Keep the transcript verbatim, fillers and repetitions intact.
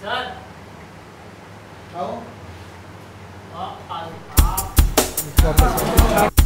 sir आओ आप